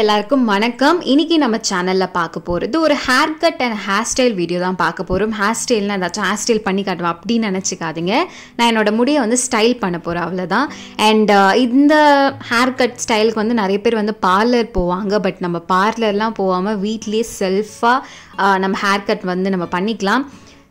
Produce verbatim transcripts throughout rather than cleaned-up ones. எல்லாருக்கும் வணக்கம். இன்னைக்கு நம்ம சேனல்ல பார்க்க போறது ஒரு hair cut and hair style video தான் பார்க்க போறோம். ஹேர் ஸ்டைல்னா ஏதாச்சும் ஹேர் ஸ்டைல் பண்ணி காட்டுவோம் அப்படின்னு நினைச்சுக்காதீங்க. நான் என்னோட முடியை வந்து ஸ்டைல் பண்ண போறேன், அவ்வளவுதான். அண்ட் இந்த ஹேர் கட் ஸ்டைலுக்கு வந்து நிறைய பேர் வந்து பார்லர் போவாங்க. பட் நம்ம பார்லர்லாம் போகாமல் வீட்லேயே செல்ஃபாக நம்ம ஹேர் கட் வந்து நம்ம பண்ணிக்கலாம்.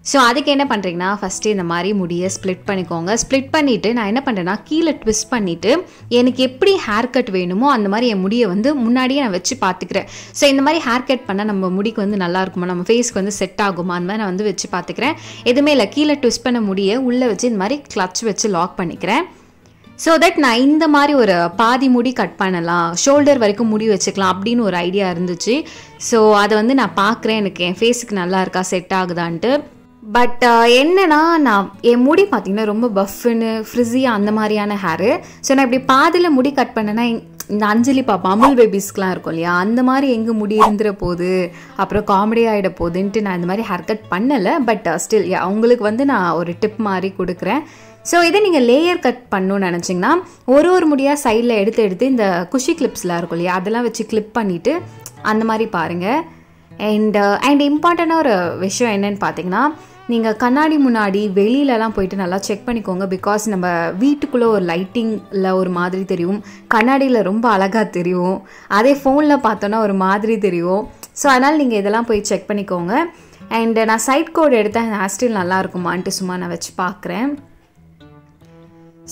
ஸோ அதுக்கு என்ன பண்ணுறீங்கன்னா, ஃபஸ்ட்டு இந்த மாதிரி முடியை ஸ்ப்ளிட் பண்ணிக்கோங்க. ஸ்ப்ளிட் பண்ணிவிட்டு நான் என்ன பண்ணுறேன்னா, கீழே ட்விஸ்ட் பண்ணிவிட்டு எனக்கு எப்படி ஹேர் கட் வேணுமோ அந்த மாதிரி என் முடியை வந்து முன்னாடியே நான் வச்சு பார்த்துக்கிறேன். ஸோ இந்த மாதிரி ஹேர் கட் பண்ணால் நம்ம முடிக்கு வந்து நல்லாயிருக்குமா, நம்ம ஃபேஸ்க்கு வந்து செட் ஆகுமா, அந்த மாதிரி நான் வந்து வச்சு பார்த்துக்கிறேன். எதுவுமே இல்லை, கீழே ட்விஸ்ட் பண்ண முடியை உள்ளே வச்சு இந்த மாதிரி கிளச் வச்சு லாக் பண்ணிக்கிறேன். ஸோ தட் நான் இந்த மாதிரி ஒரு பாதி முடி கட் பண்ணலாம், ஷோல்டர் வரைக்கும் முடி வச்சுக்கலாம் அப்படின்னு ஒரு ஐடியா இருந்துச்சு. ஸோ அதை வந்து நான் பார்க்குறேன், எனக்கு என் ஃபேஸுக்கு நல்லா இருக்கா, செட் ஆகுதான்ட்டு. பட் என்னன்னா, நான் என் முடி பார்த்திங்கன்னா ரொம்ப பஃப்னு ஃப்ரிஸியா அந்த மாதிரியான ஹேரு. ஸோ நான் இப்படி பாதியில் முடி கட் பண்ணேன்னா, இந்த அஞ்சலி பாப்பா அமுல் பேபிஸ்க்கெலாம் இருக்கும் இல்லையா, அந்த மாதிரி எங்கே முடி இருந்துட போகுது, அப்புறம் காமெடி ஆகிட போகுதுன்ட்டு நான் இந்த மாதிரி ஹேர் கட் பண்ணலை. பட் ஸ்டில் அவங்களுக்கு வந்து நான் ஒரு டிப் மாதிரி கொடுக்குறேன். ஸோ இதை நீங்கள் லேயர் கட் பண்ணணும்னு நினச்சிங்கன்னா, ஒரு ஒரு முடியாக சைடில் எடுத்து எடுத்து இந்த குஷி கிளிப்ஸ்லாம் இருக்கும் இல்லையா, அதெல்லாம் வச்சு கிளிப் பண்ணிவிட்டு அந்த மாதிரி பாருங்கள். அண்ட் அண்ட் இம்பார்ட்டண்ட்டாக ஒரு விஷயம் என்னென்னு பார்த்தீங்கன்னா, நீங்கள் கண்ணாடி முன்னாடி வெளியிலலாம் போயிட்டு நல்லா செக் பண்ணிக்கோங்க. பிகாஸ் நம்ம வீட்டுக்குள்ளே ஒரு லைட்டிங்கில் ஒரு மாதிரி தெரியும், கண்ணாடியில் ரொம்ப அழகாக தெரியும், அதே ஃபோனில் பார்த்தோன்னா ஒரு மாதிரி தெரியும். ஸோ அதனால் நீங்கள் இதெல்லாம் போய் செக் பண்ணிக்கோங்க. அண்ட் நான் சைட் கோடு எடுத்தால் ஹேர் ஸ்டைல் நல்லாயிருக்குமான்ட்டு சும்மா நான் வச்சு பார்க்குறேன்.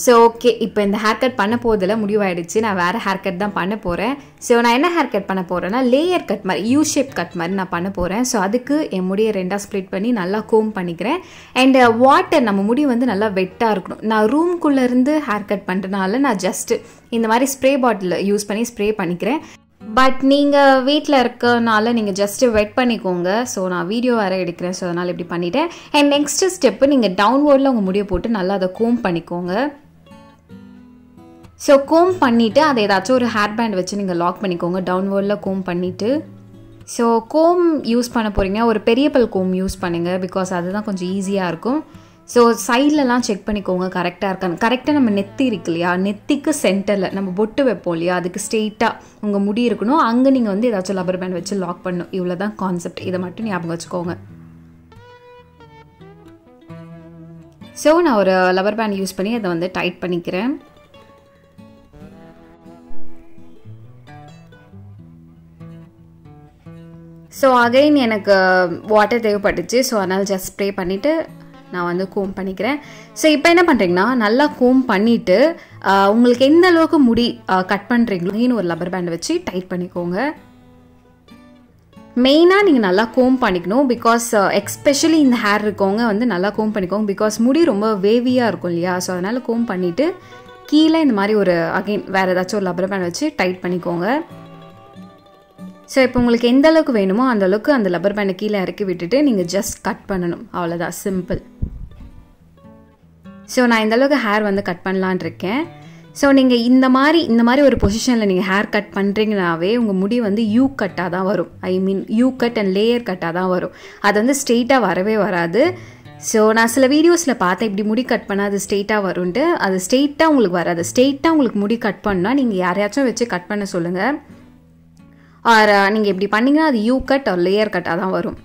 ஸோ ஓகே, இப்போ இந்த ஹேர் கட் பண்ண போதில் முடிவாயிடுச்சு. நான் வேறு ஹேர் கட் தான் பண்ண போகிறேன். ஸோ நான் என்ன ஹேர் கட் பண்ண போகிறேன்னா, லேயர் கட் மாதிரி, யூ ஷேப் கட் மாதிரி நான் பண்ண போகிறேன். ஸோ அதுக்கு என் முடியை ரெண்டாக ஸ்ப்ளிட் பண்ணி நல்லா கோம் பண்ணிக்கிறேன். அண்ட் வாட்டர், நம்ம முடி வந்து நல்லா வெட்டாக இருக்கணும். நான் ரூம்குள்ளேருந்து ஹேர் கட் பண்ணுறதுனால நான் ஜஸ்ட்டு இந்த மாதிரி ஸ்ப்ரே பாட்டில் யூஸ் பண்ணி ஸ்ப்ரே பண்ணிக்கிறேன். பட் நீங்கள் வீட்டில் இருக்கனால நீங்கள் ஜஸ்ட்டு வெட் பண்ணிக்கோங்க. ஸோ நான் வீடியோ வேறு எடுக்கிறேன், ஸோ அதனால் இப்படி பண்ணிவிட்டேன். அண்ட் நெக்ஸ்ட்டு ஸ்டெப்பு, நீங்கள் டவுன்வோர்டில் உங்கள் முடியை போட்டு நல்லா அதை கோம் பண்ணிக்கோங்க. ஸோ கோம் பண்ணிவிட்டு அதை ஏதாச்சும் ஒரு ஹேர் பேண்ட் வச்சு நீங்கள் லாக் பண்ணிக்கோங்க. டவுன்வோர்டில் கோம் பண்ணிவிட்டு, ஸோ கோம் யூஸ் பண்ண போகிறீங்கன்னா ஒரு பெரிய பல் கோம் யூஸ் பண்ணுங்கள், பிகாஸ் அதுதான் கொஞ்சம் ஈஸியாக இருக்கும். ஸோ சைட்லலாம் செக் பண்ணிக்கோங்க கரெக்டாக இருக்கான்னு. கரெக்டாக நம்ம நெத்தி இருக்கு இல்லையா, நெத்திக்கு சென்டரில் நம்ம பொட்டு வைப்போம் இல்லையா, அதுக்கு ஸ்ட்ரெயிட்டாக உங்கள் முடி இருக்கணும். அங்கே நீங்கள் வந்து ஏதாச்சும் லப்பர் பேண்ட் வச்சு லாக் பண்ணணும். இவ்வளோ தான் கான்செப்ட், இதை மட்டும் ஞாபகம் வச்சுக்கோங்க. ஸோ நான் ஒரு லப்பர் பேண்ட் யூஸ் பண்ணி அதை வந்து டைட் பண்ணிக்கிறேன். ஸோ அகைன் எனக்கு வாட்டர் தேவைப்பட்டுச்சு. ஸோ அதனால் ஜஸ்ட் ஸ்ப்ரே பண்ணிவிட்டு நான் வந்து கோம் பண்ணிக்கிறேன். ஸோ இப்போ என்ன பண்ணுறீங்கன்னா, நல்லா கோம் பண்ணிவிட்டு உங்களுக்கு எந்த அளவுக்கு முடி கட் பண்ணுறீங்களோன்னு ஒரு லப்பர் பேண்ட் வச்சு டைட் பண்ணிக்கோங்க. மெயினாக நீங்கள் நல்லா கோம் பண்ணிக்கணும், பிகாஸ் எக்ஸ்பெஷலி இந்த ஹேர் இருக்கவங்க வந்து நல்லா கோம் பண்ணிக்கோங்க, பிகாஸ் முடி ரொம்ப வேவியாக இருக்கும் இல்லையா. ஸோ அதனால் கோம் பண்ணிவிட்டு கீழே இந்த மாதிரி ஒரு அகெயின் வேறு ஏதாச்சும் ஒரு லப்பர் பேண்ட் வச்சு டைட் பண்ணிக்கோங்க. ஸோ இப்போ உங்களுக்கு எந்த அளவுக்கு வேணுமோ அந்தளவுக்கு அந்த லப்பர் பேண்டை கீழே இறக்கி விட்டுட்டு நீங்கள் ஜஸ்ட் கட் பண்ணணும், அவ்வளோதான், சிம்பிள். ஸோ நான் இந்தளவுக்கு ஹேர் வந்து கட் பண்ணலான் இருக்கேன். ஸோ நீங்கள் இந்த மாதிரி இந்த மாதிரி ஒரு பொசிஷனில் நீங்கள் ஹேர் கட் பண்ணுறீங்கனாவே உங்கள் முடி வந்து யூ கட்டாக தான் வரும். I mean U cut and layer கட்டாக தான் வரும், அது வந்து ஸ்ட்ரெயிட்டாக வரவே வராது. ஸோ நான் சில வீடியோஸில் பார்த்தேன், இப்படி முடி கட் பண்ணால் அது ஸ்ட்ரெயிட்டாக வரும்ட்டு. அது ஸ்ட்ரெயிட்டாக உங்களுக்கு வராது. ஸ்ட்ரெயிட்டாக உங்களுக்கு முடி கட் பண்ணால் நீங்கள் யாரையாச்சும் வச்சு கட் பண்ண சொல்லுங்கள். ஆர் நீங்கள் இப்படி பண்ணிங்கன்னா அது யூ கட் ஆர் லேயர் கட்டாக தான் வரும்.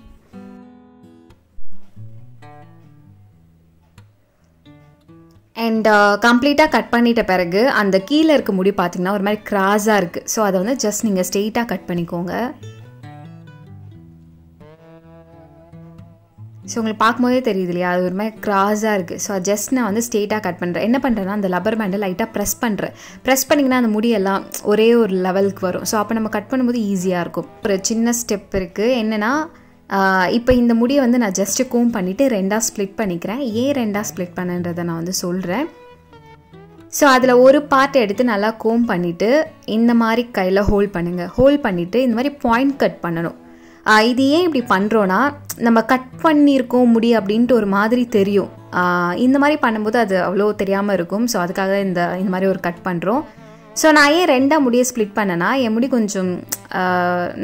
அண்ட் கம்ப்ளீட்டாக கட் பண்ணிட்ட பிறகு அந்த கீழே இருக்க முடி பார்த்திங்கன்னா ஒரு மாதிரி கிராஸாக இருக்குது. ஸோ அதை வந்து ஜஸ்ட் நீங்கள் ஸ்ட்ரெயிட்டாக கட் பண்ணிக்கோங்க. ஸோ உங்களுக்கு பார்க்கும்போதே தெரியுது இல்லையா, அது ஒரு மாதிரி கிராஸாக இருக்குது. ஸோ ஜஸ்ட் நான் வந்து ஸ்ட்ரெயிட்டாக கட் பண்ணுறேன். என்ன பண்ணுறேன்னா, அந்த லப்பர் பேண்டை லைட்டாக ப்ரெஸ் பண்ணுறேன். ப்ரெஸ் பண்ணிங்கன்னா அந்த முடியெல்லாம் ஒரே ஒரு லெவலுக்கு வரும். ஸோ அப்போ நம்ம கட் பண்ணும்போது ஈஸியாக இருக்கும். ஒரு சின்ன ஸ்டெப் இருக்குது, என்னென்னா இப்போ இந்த முடியை வந்து நான் ஜஸ்ட்டு கோம் பண்ணிவிட்டு ரெண்டாக ஸ்ப்ளிட் பண்ணிக்கிறேன். ஏன் ரெண்டாக ஸ்ப்ளிட் பண்ணுன்றதை நான் வந்து சொல்கிறேன். ஸோ அதில் ஒரு பார்ட் எடுத்து நல்லா கோம் பண்ணிவிட்டு இந்த மாதிரி கையில் ஹோல்ட் பண்ணுங்கள். ஹோல்ட் பண்ணிவிட்டு இந்த மாதிரி பாயிண்ட் கட் பண்ணணும். இது ஏன் இப்படி பண்ணுறோன்னா, நம்ம கட் பண்ணியிருக்கோம் முடி அப்படின்ட்டு ஒரு மாதிரி தெரியும். இந்த மாதிரி பண்ணும்போது அது அவ்வளோ தெரியாமல் இருக்கும். ஸோ அதுக்காக இந்த இந்த மாதிரி ஒரு கட் பண்ணுறோம். So, நான் ஏன் ரெண்டா முடியை ஸ்ப்ளிட் பண்ணனா என் முடி கொஞ்சம்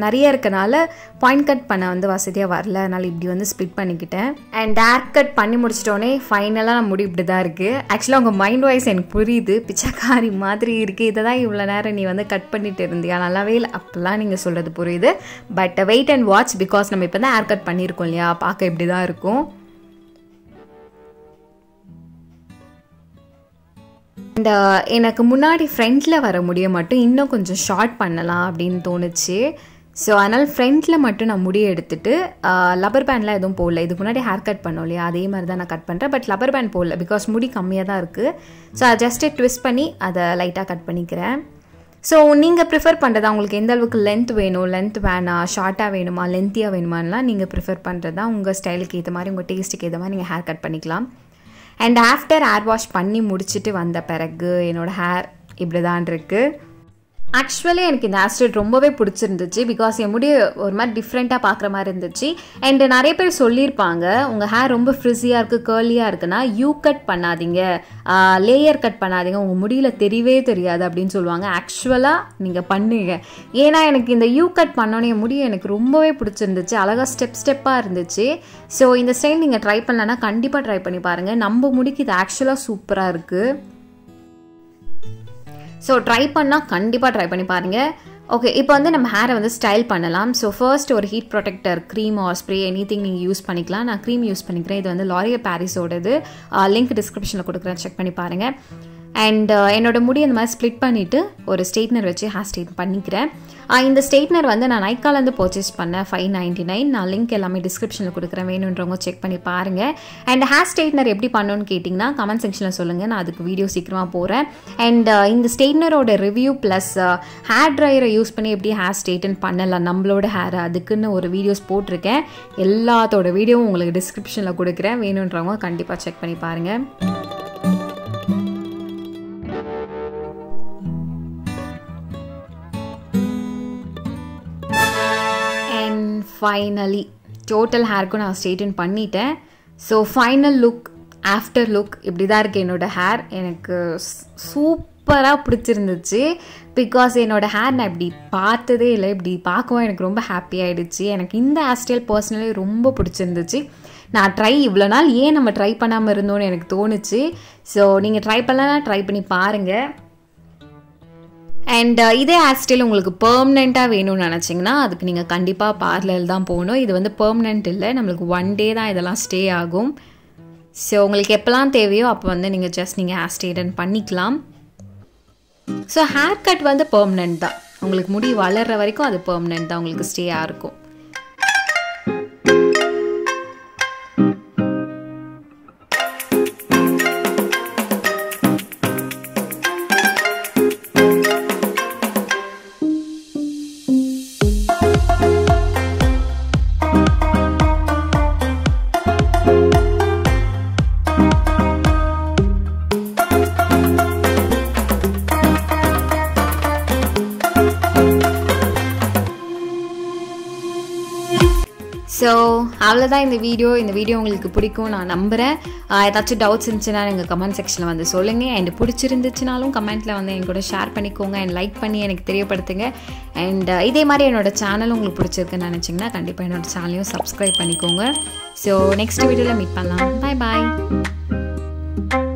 நிறைய இருக்கனால பாயிண்ட் கட் பண்ண வந்து வசதியா வரல. அதனால இப்படி வந்து ஸ்ப்ளிட் பண்ணிக்கிட்டேன். அண்ட் ஹேர் கட் பண்ணி முடிச்சிட்டோனே ஃபைனலா நான் முடி இப்படி தான் இருக்கு. ஆக்சுவலா உங்க மைண்ட் வாய்ஸ் எனக்கு புரியுது. பிச்சைக்காரி மாதிரி இருக்கு. இத தான் இவ்வளவு நேரம் நீ வந்து கட் பண்ணிட்டு இருந்தியா? நல்லாவே இல்ல. அப்பலாம் நீங்க சொல்றது புரியுது. But wait and watch, because நம்ம இப்போ தான் ஹேர் கட் பண்ணியிருக்கோம் இல்லையா, பார்க்க இப்படி தான் இருக்கும். அண்ட் எனக்கு முன்னாடி ஃப்ரண்ட்டில் வர முடிய மட்டும் இன்னும் கொஞ்சம் ஷார்ட் பண்ணலாம் அப்படின்னு தோணுச்சு. ஸோ அதனால் ஃப்ரண்ட்டில் மட்டும் நான் முடிய எடுத்துகிட்டு லப்பர் பேண்ட்லாம் எதுவும் போடல. இதுக்கு முன்னாடி ஹேர் கட் பண்ணோம் இல்லையா, அதே மாதிரி தான் நான் கட் பண்ணுறேன். பட் லப்பர் பேண்ட் போடல பிகாஸ் முடி கம்மியாக தான் இருக்குது. ஸோ அதை ஜஸ்ட்டு ட்விஸ்ட் பண்ணி அதை லைட்டாக கட் பண்ணிக்கிறேன். ஸோ நீங்கள் ப்ரிஃபர் பண்ணுறதா, உங்களுக்கு எந்த அளவுக்கு லென்த் வேணும், லென்த் வேணாம், ஷார்ட்டாக வேணுமா, லென்த்தியாக வேணுமான்லாம் நீங்கள் ப்ரிஃபர் பண்ணுறதா. உங்கள் ஸ்டைலுக்கு ஏற்ற மாதிரி, உங்கள் டேஸ்ட்டுக்கு ஏற்ற மாதிரி நீங்கள் ஹேர் கட் பண்ணிக்கலாம். அண்ட் ஆஃப்டர் ஹேர் வாஷ் பண்ணி முடிச்சுட்டு வந்த பிறகு என்னோடய ஹேர் இப்படி தான் இருக்குது. ஆக்சுவலி எனக்கு இந்த ஹேர் ஸ்டைல் ரொம்பவே பிடிச்சிருந்துச்சு. பிகாஸ் என் முடி ஒரு மாதிரி டிஃப்ரெண்ட்டாக பார்க்குற மாதிரி இருந்துச்சு. அண்ட் நிறைய பேர் சொல்லியிருப்பாங்க, உங்கள் ஹேர் ரொம்ப ஃப்ரிஸியாக இருக்குது, கேர்லியாக இருக்குன்னா யூ கட் பண்ணாதீங்க, லேயர் கட் பண்ணாதீங்க, உங்கள் முடியில் தெரியவே தெரியாது அப்படின்னு சொல்லுவாங்க. ஆக்சுவலாக நீங்கள் பண்ணுங்க. ஏன்னா எனக்கு இந்த யூ கட் பண்ணோன்னே முடி எனக்கு ரொம்பவே பிடிச்சிருந்துச்சு. அழகாக ஸ்டெப் ஸ்டெப்பாக இருந்துச்சு. ஸோ இந்த ஸ்டைல் நீங்கள் ட்ரை பண்ணலன்னா கண்டிப்பாக ட்ரை பண்ணி பாருங்கள். நம்ம முடிக்கு இது ஆக்சுவலாக சூப்பராக இருக்குது. ஸோ ட்ரை பண்ணால் கண்டிப்பாக ட்ரை பண்ணி பாருங்கள். ஓகே, இப்போ வந்து நம்ம ஹேரை வந்து ஸ்டைல் பண்ணலாம். ஸோ ஃபர்ஸ்ட் ஒரு heat protector cream or spray anything நீங்கள் யூஸ் பண்ணிக்கலாம். நான் க்ரீம் யூஸ் பண்ணிக்கிறேன். இது வந்து L'Oréal பாரிஸோடது. லிங்க் டிஸ்கிரிப்ஷனில் கொடுக்குறேன், செக் பண்ணி பாருங்கள். அண்ட் என்னோட முடி இந்த மாதிரி ஸ்ப்ளிட் பண்ணிவிட்டு ஒரு ஸ்ட்ரெயிட்னர் வச்சு ஹேர் ஸ்ட்ரெயிட் பண்ணிக்கிறேன். இந்த ஸ்ட்ரெயிட்னர் வந்து நான் நைக்காலேருந்து பர்ச்சேஸ் பண்ணேன், ஃபைவ் நைன்ட்டி நைன். நான் லிங்க் எல்லாமே டிஸ்கிரிப்ஷனில் கொடுக்குறேன், வேணுன்றவங்க செக் பண்ணி பாருங்கள். அண்ட் ஹேர் ஸ்ட்ரெயிட்னர் எப்படி பண்ணணும்னு கேட்டிங்கன்னா கமெண்ட் செக்ஷனில் சொல்லுங்கள், நான் அதுக்கு வீடியோ சீக்கிரமாக போகிறேன். அண்ட் இந்த ஸ்ட்ரெயிட்னரோட ரிவ்யூ ப்ளஸ் ஹேர் ட்ரையரை யூஸ் பண்ணி எப்படி ஹேர் ஸ்ட்ரெயிட்டன் பண்ணலாம் நம்மளோட ஹேர், அதுக்குன்னு ஒரு வீடியோஸ் போட்டிருக்கேன். எல்லாத்தோட வீடியோவும் உங்களுக்கு டிஸ்கிரிப்ஷனில் கொடுக்குறேன், வேணுன்றவங்க கண்டிப்பாக செக் பண்ணி பாருங்கள். ஃபைனலி டோட்டல் ஹேருக்கும் நான் ஸ்ட்ரெயிட்டன் பண்ணிட்டேன். So final look, after look இப்படி தான் இருக்குது என்னோடய ஹேர். எனக்கு சூப்பராக பிடிச்சிருந்துச்சு. பிகாஸ் என்னோடய ஹேர் நான் இப்படி பார்த்ததே இல்லை. இப்படி பார்க்கவும் எனக்கு ரொம்ப ஹாப்பி ஆகிடுச்சு. எனக்கு இந்த ஹேர் ஸ்டைல் பர்சனலி ரொம்ப பிடிச்சிருந்துச்சு. நான் ட்ரை இவ்வளோ நாள் ஏன் நம்ம ட்ரை பண்ணாமல் இருந்தோன்னு எனக்கு தோணுச்சு. ஸோ நீங்கள் ட்ரை பண்ணலாம், ட்ரை பண்ணி பாருங்கள். அண்ட் இதே ஹேர் ஸ்டைல் உங்களுக்கு பெர்மனெண்ட்டாக வேணும்னு நினச்சிங்கன்னா அதுக்கு நீங்கள் கண்டிப்பாக பார்லர் தான் போகணும். இது வந்து பெர்மனெண்ட் இல்லை, நம்மளுக்கு ஒன் டே தான் இதெல்லாம் ஸ்டே ஆகும். ஸோ உங்களுக்கு எப்போலாம் தேவையோ அப்போ வந்து நீங்கள் ஜஸ்ட் நீங்கள் ஹேர் ஸ்டைடன் பண்ணிக்கலாம். ஸோ ஹேர் கட் வந்து பெர்மனெண்ட் தான். உங்களுக்கு முடி வளர்கிற வரைக்கும் அது பெர்மனெண்ட் தான், உங்களுக்கு ஸ்டேயாக இருக்கும். ஸோ அவ்வளோதான் இந்த வீடியோ. இந்த வீடியோ உங்களுக்கு பிடிக்கும் நான் நம்புகிறேன். ஏதாச்சும் டவுட்ஸ் இருந்துச்சுன்னா எங்கள் கமெண்ட் செக்ஷனில் வந்து சொல்லுங்கள். அண்ட் பிடிச்சிருந்துச்சுனாலும் கமெண்ட்டில் வந்து என் கூட ஷேர் பண்ணிக்கோங்க. அண்ட் லைக் பண்ணி எனக்கு தெரியப்படுத்துங்க. அண்ட் இதே மாதிரி என்னோடய சேனலும் உங்களுக்கு பிடிச்சிருக்குன்னு நினச்சிங்கன்னா கண்டிப்பாக என்னோடய சேனலையும் சப்ஸ்கிரைப் பண்ணிக்கோங்க. ஸோ நெக்ஸ்ட் வீடியோவில் மீட் பண்ணலாம். பாய் பாய்.